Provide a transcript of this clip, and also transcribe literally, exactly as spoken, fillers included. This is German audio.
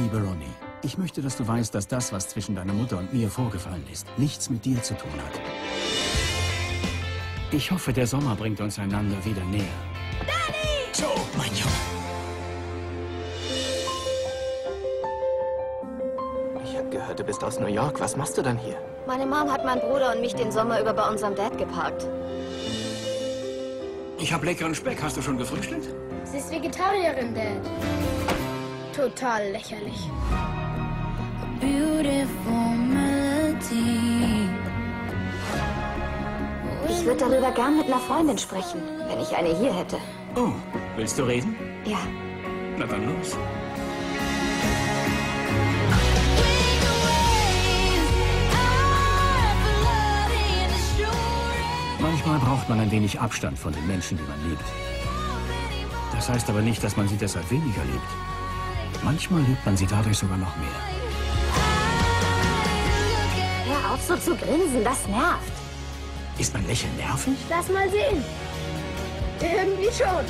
Liebe Ronny, ich möchte, dass du weißt, dass das, was zwischen deiner Mutter und mir vorgefallen ist, nichts mit dir zu tun hat. Ich hoffe, der Sommer bringt uns einander wieder näher. Danny! So, mein Junge. Ich habe gehört, du bist aus New York. Was machst du dann hier? Meine Mom hat meinen Bruder und mich den Sommer über bei unserem Dad geparkt. Ich habe leckeren Speck. Hast du schon gefrühstückt? Sie ist Vegetarierin, Dad. Total lächerlich. Ich würde darüber gern mit einer Freundin sprechen, wenn ich eine hier hätte. Oh, willst du reden? Ja. Na dann los. Manchmal braucht man ein wenig Abstand von den Menschen, die man liebt. Das heißt aber nicht, dass man sie deshalb weniger liebt. Manchmal liebt man sie dadurch sogar noch mehr. Hör auf, so zu grinsen, das nervt. Ist mein Lächeln nervig? Lass mal sehen. Irgendwie schon.